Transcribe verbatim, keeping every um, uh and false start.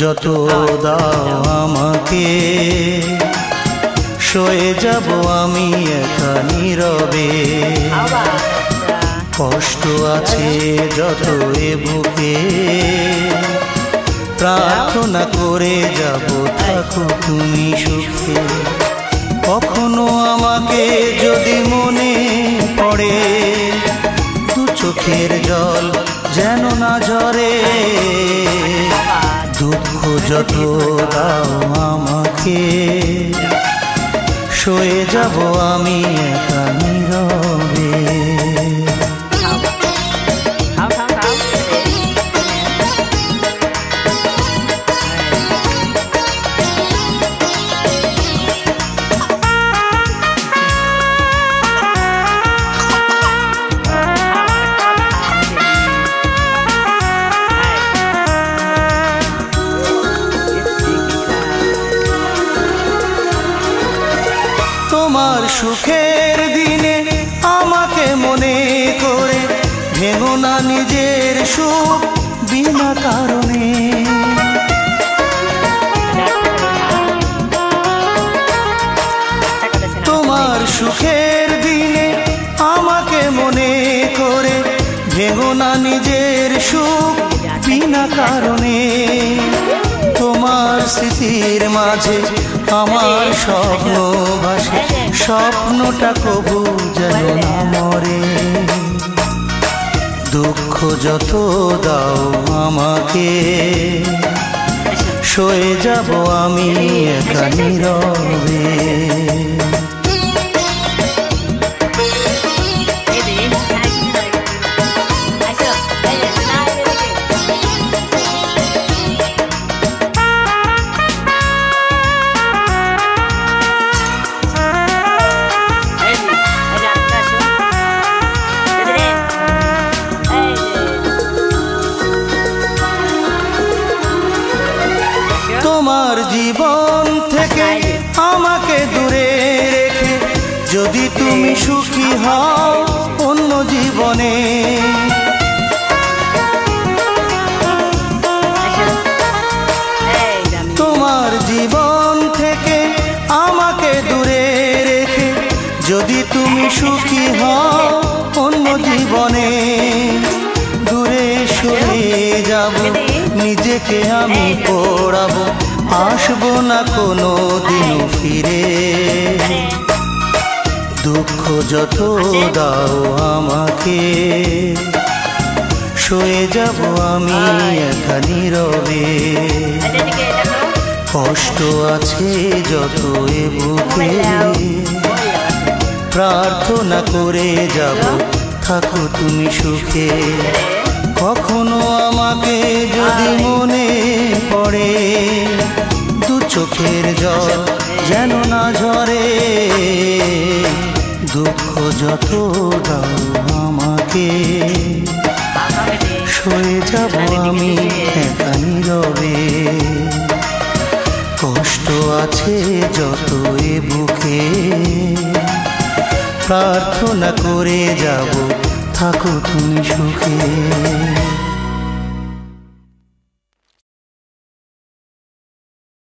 যত দাও আমাকে, সয়ে যাব আমি একা নীরবে। কষ্ট আছে যত এ বুকে, প্রার্থনা করে যাব থাকো তুমি সুখে। কখনো আমাকে যদি মনে পড়ে, দু চোখের জল যেন না ঝরে। দুঃখ যত দাও আমাকে, সয়ে যাব আমি একা নীরবে। তোমার সুখের দিনে আমাকে মনে করে, ভেঙো না নিজের সুখ বিনা কারণে। তোমার সুখের দিনে আমাকে মনে করে, ভেঙো না নিজের সুখ বিনা কারণে। তোমার স্মৃতির মাঝে আমার স্বপ্ন ভাসে, স্বপ্নটা কবু যেন না মরে। দুঃখ যত দাও আমাকে, সয়ে যাব আমি একা নীরবে। তোমার জীবন থেকে আমাকে দূরে রেখে যদি তুমি সুখী হও অন্য জীবনে। তোমার জীবন থেকে আমাকে দূরে রেখে যদি তুমি সুখী হও অন্য জীবনে। দূরে সরে যাব, নিজেকে আমি পোড়াবো, আসবো না কোনো দিন ফিরে। দুঃখ যত দাও আমাকে, সয়ে যাব আমি একা নীরবে। কষ্ট আছে যত এ বুকে, প্রার্থনা করে যাব থাকো তুমি সুখে। কখনো আমাকে যদি মনে পড়ে, দু চোখের জল যেন না ঝরে। দুঃখ যত দাও আমাকে, সয়ে যাব আমি একা নীরবে। কষ্ট আছে যত এ বুকে, প্রার্থনা করে যাব থাকো তুমি সুখে।